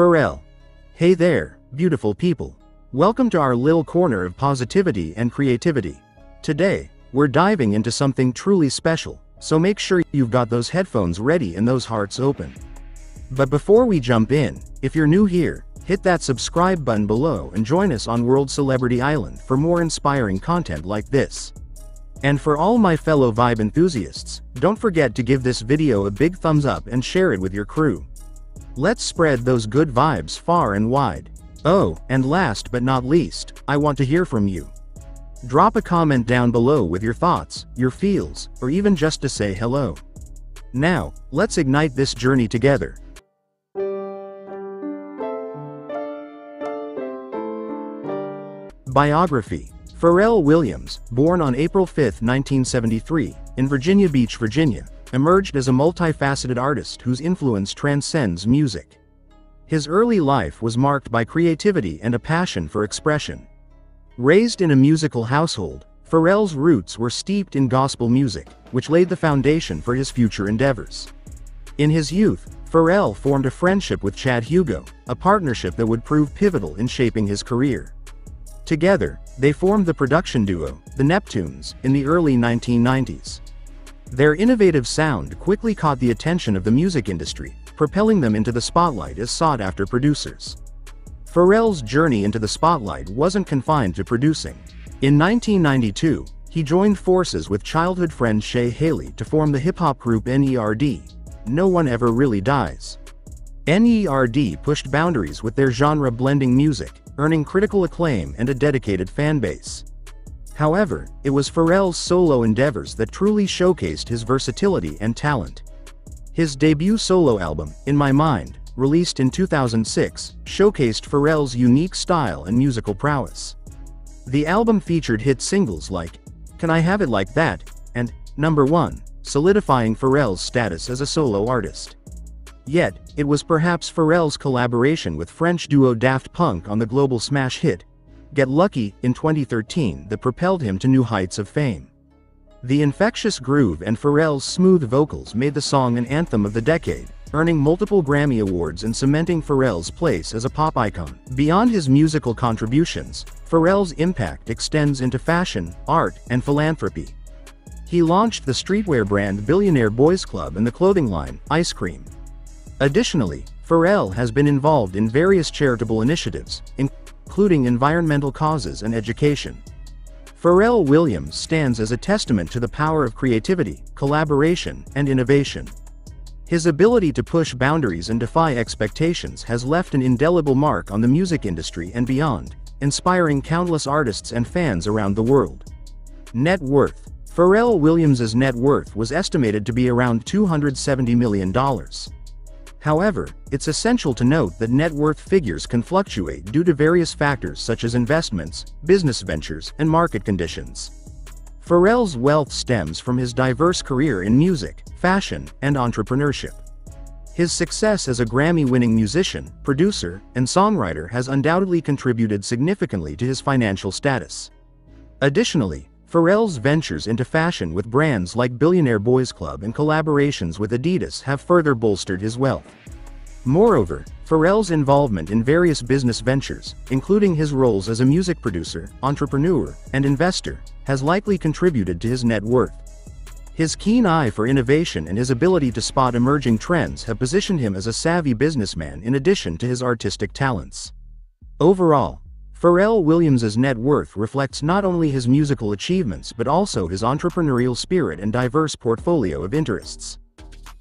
Pharrell. Hey there, beautiful people. Welcome to our little corner of positivity and creativity. Today, we're diving into something truly special, so make sure you've got those headphones ready and those hearts open. But before we jump in, if you're new here, hit that subscribe button below and join us on World Celebrity Island for more inspiring content like this. And for all my fellow vibe enthusiasts, don't forget to give this video a big thumbs up and share it with your crew. Let's spread those good vibes far and wide. Oh, and last but not least, I want to hear from you. Drop a comment down below with your thoughts, your feels, or even just to say hello. Now, let's ignite this journey together. Biography. Pharrell Williams, born on April 5, 1973, in Virginia Beach, Virginia, emerged as a multifaceted artist whose influence transcends music. His early life was marked by creativity and a passion for expression. Raised in a musical household, Pharrell's roots were steeped in gospel music, which laid the foundation for his future endeavors. In his youth, Pharrell formed a friendship with Chad Hugo, a partnership that would prove pivotal in shaping his career. Together, they formed the production duo, The Neptunes, in the early 1990s. Their innovative sound quickly caught the attention of the music industry, propelling them into the spotlight as sought-after producers. Pharrell's journey into the spotlight wasn't confined to producing. In 1992, he joined forces with childhood friend Shay Haley to form the hip-hop group NERD, No One Ever Really Dies. NERD pushed boundaries with their genre-blending music, earning critical acclaim and a dedicated fanbase. However, it was Pharrell's solo endeavors that truly showcased his versatility and talent. His debut solo album, In My Mind, released in 2006, showcased Pharrell's unique style and musical prowess. The album featured hit singles like Can I Have It Like That? And Number 1, solidifying Pharrell's status as a solo artist. Yet, it was perhaps Pharrell's collaboration with French duo Daft Punk on the global smash hit Get Lucky in 2013 that propelled him to new heights of fame. The infectious groove and Pharrell's smooth vocals made the song an anthem of the decade, earning multiple Grammy Awards and cementing Pharrell's place as a pop icon. Beyond his musical contributions, Pharrell's impact extends into fashion, art, and philanthropy. He launched the streetwear brand Billionaire Boys Club and the clothing line, Ice Cream. Additionally, Pharrell has been involved in various charitable initiatives, including environmental causes and education. Pharrell Williams stands as a testament to the power of creativity, collaboration, and innovation. His ability to push boundaries and defy expectations has left an indelible mark on the music industry and beyond, inspiring countless artists and fans around the world. Net worth. Pharrell Williams's net worth was estimated to be around $270 million. However, it's essential to note that net worth figures can fluctuate due to various factors such as investments, business ventures, and market conditions. Pharrell's wealth stems from his diverse career in music, fashion, and entrepreneurship. His success as a Grammy-winning musician, producer, and songwriter has undoubtedly contributed significantly to his financial status. Additionally, Pharrell's ventures into fashion with brands like Billionaire Boys Club and collaborations with Adidas have further bolstered his wealth. Moreover, Pharrell's involvement in various business ventures, including his roles as a music producer, entrepreneur, and investor, has likely contributed to his net worth. His keen eye for innovation and his ability to spot emerging trends have positioned him as a savvy businessman in addition to his artistic talents. Overall, Pharrell Williams's net worth reflects not only his musical achievements but also his entrepreneurial spirit and diverse portfolio of interests.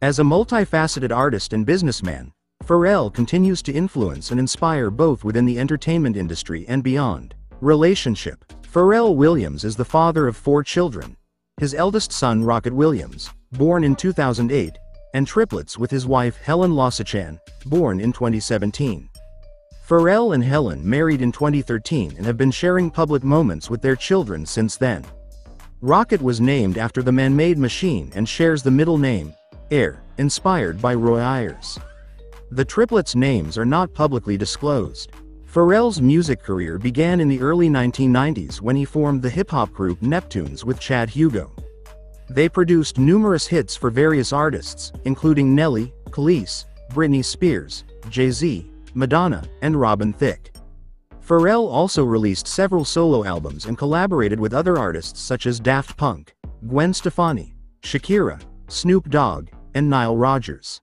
As a multifaceted artist and businessman, Pharrell continues to influence and inspire both within the entertainment industry and beyond. Relationship. Pharrell Williams is the father of 4 children. His eldest son Rocket Williams, born in 2008, and triplets with his wife Helen Lasichan, born in 2017. Pharrell and Helen married in 2013 and have been sharing public moments with their children since then. Rocket was named after the man-made machine and shares the middle name, Air, inspired by Roy Ayers. The triplets' names are not publicly disclosed. Pharrell's music career began in the early 1990s when he formed the hip-hop group Neptunes with Chad Hugo. They produced numerous hits for various artists, including Nelly, Khalees, Britney Spears, Jay-Z, Madonna, and Robin Thicke. Pharrell also released several solo albums and collaborated with other artists such as Daft Punk, Gwen Stefani, Shakira, Snoop Dogg, and Nile Rodgers.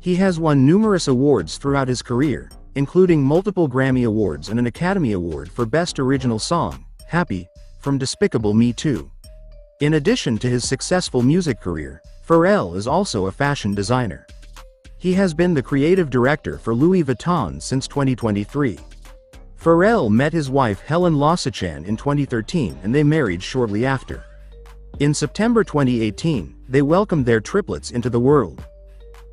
He has won numerous awards throughout his career, including multiple Grammy Awards and an Academy Award for Best Original Song, Happy, from Despicable Me 2. In addition to his successful music career, Pharrell is also a fashion designer. He has been the creative director for Louis Vuitton since 2023. Pharrell met his wife Helen Lasichan in 2013 and they married shortly after. In September 2018, they welcomed their triplets into the world.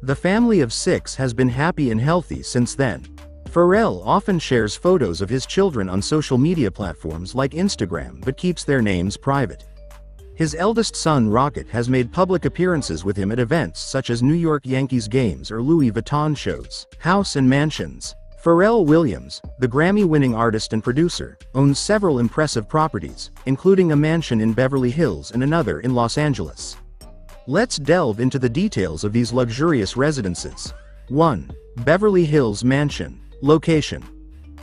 The family of 6 has been happy and healthy since then. Pharrell often shares photos of his children on social media platforms like Instagram but keeps their names private. His eldest son Rocket has made public appearances with him at events such as New York Yankees games or Louis Vuitton shows, house and mansions. Pharrell Williams, the Grammy-winning artist and producer, owns several impressive properties, including a mansion in Beverly Hills and another in Los Angeles. Let's delve into the details of these luxurious residences. 1. Beverly Hills Mansion. Location.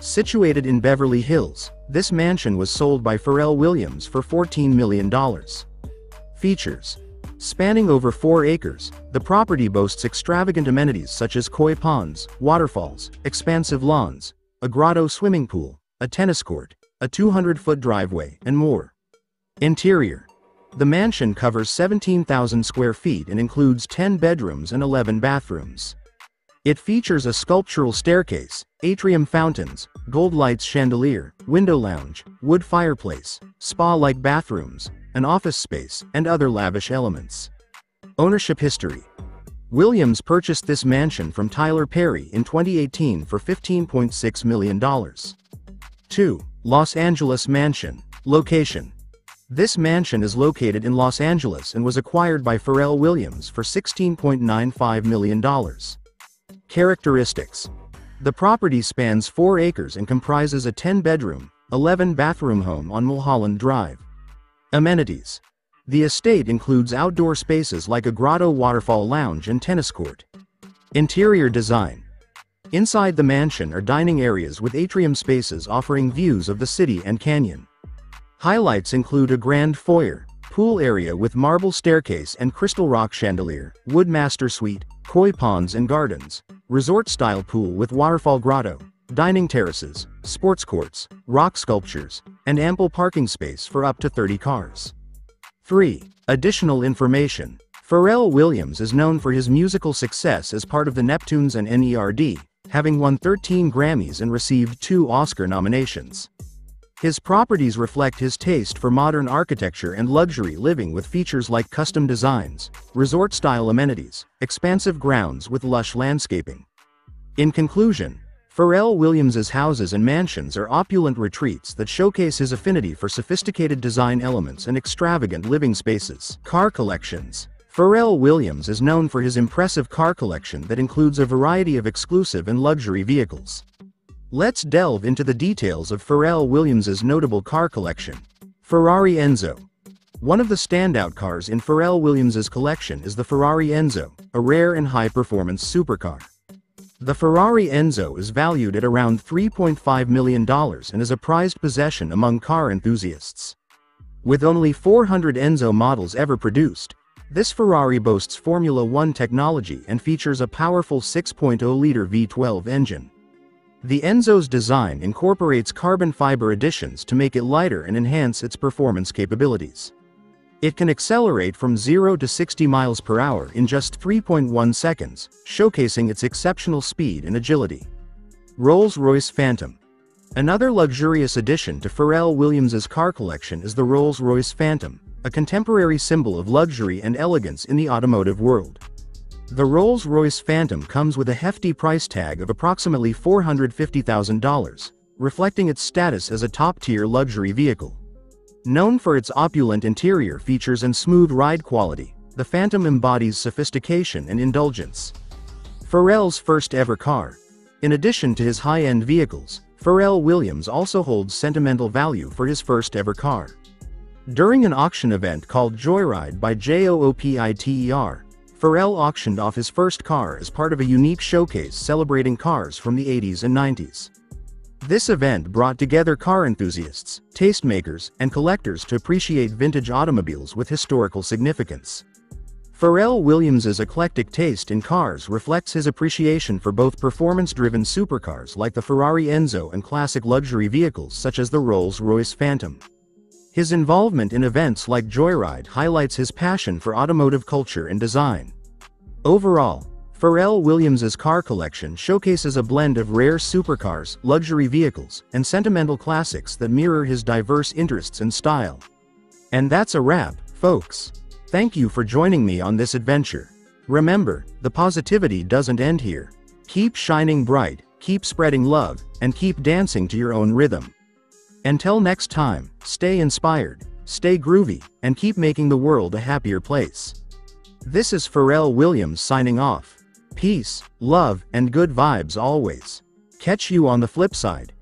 Situated in Beverly Hills, this mansion was sold by Pharrell Williams for $14 million. Features. Spanning over 4 acres, the property boasts extravagant amenities such as koi ponds, waterfalls, expansive lawns, a grotto swimming pool, a tennis court, a 200-foot driveway, and more. Interior. The mansion covers 17,000 square feet and includes 10 bedrooms and 11 bathrooms. It features a sculptural staircase, atrium fountains, gold lights chandelier, window lounge, wood fireplace, spa-like bathrooms, an office space, and other lavish elements. Ownership history. Williams purchased this mansion from Tyler Perry in 2018 for $15.6 million. 2. Los Angeles Mansion. Location. This mansion is located in Los Angeles and was acquired by Pharrell Williams for $16.95 million. Characteristics. The property spans 4 acres and comprises a 10-bedroom, 11-bathroom home on Mulholland Drive. Amenities. The estate includes outdoor spaces like a grotto waterfall lounge and tennis court. Interior design. Inside the mansion are dining areas with atrium spaces offering views of the city and canyon. Highlights include a grand foyer, pool area with marble staircase and crystal rock chandelier, wood master suite, koi ponds and gardens, resort-style pool with waterfall grotto, dining terraces, sports courts, rock sculptures, and ample parking space for up to 30 cars. 3. Additional information. Pharrell Williams is known for his musical success as part of the Neptunes and NERD, having won 13 Grammys and received 2 Oscar nominations. His properties reflect his taste for modern architecture and luxury living with features like custom designs, resort-style amenities, expansive grounds with lush landscaping. In conclusion, Pharrell Williams's houses and mansions are opulent retreats that showcase his affinity for sophisticated design elements and extravagant living spaces. Car collections. Pharrell Williams is known for his impressive car collection that includes a variety of exclusive and luxury vehicles. Let's delve into the details of Pharrell Williams's notable car collection. Ferrari Enzo. One of the standout cars in Pharrell Williams's collection is the Ferrari Enzo, a rare and high-performance supercar. The Ferrari Enzo is valued at around $3.5 million and is a prized possession among car enthusiasts. With only 400 Enzo models ever produced, this Ferrari boasts Formula 1 technology and features a powerful 6.0-liter V12 engine. The Enzo's design incorporates carbon fiber additions to make it lighter and enhance its performance capabilities. It can accelerate from 0 to 60 miles per hour in just 3.1 seconds, showcasing its exceptional speed and agility. Rolls-Royce Phantom. Another luxurious addition to Pharrell Williams's car collection is the Rolls-Royce Phantom, a contemporary symbol of luxury and elegance in the automotive world. The Rolls-Royce Phantom comes with a hefty price tag of approximately $450,000, reflecting its status as a top-tier luxury vehicle. Known for its opulent interior features and smooth ride quality, the Phantom embodies sophistication and indulgence. Pharrell's first-ever car. In addition to his high-end vehicles, Pharrell Williams also holds sentimental value for his first-ever car. During an auction event called Joyride by JOOPITER, Pharrell auctioned off his first car as part of a unique showcase celebrating cars from the 80s and 90s. This event brought together car enthusiasts, tastemakers, and collectors to appreciate vintage automobiles with historical significance. Pharrell Williams's eclectic taste in cars reflects his appreciation for both performance-driven supercars like the Ferrari Enzo and classic luxury vehicles such as the Rolls-Royce Phantom. His involvement in events like Joyride highlights his passion for automotive culture and design. Overall, Pharrell Williams's car collection showcases a blend of rare supercars, luxury vehicles, and sentimental classics that mirror his diverse interests and style. And that's a wrap, folks. Thank you for joining me on this adventure. Remember, the positivity doesn't end here. Keep shining bright, keep spreading love, and keep dancing to your own rhythm. Until next time, stay inspired, stay groovy, and keep making the world a happier place. This is Pharrell Williams signing off. Peace, love, and good vibes always. Catch you on the flip side.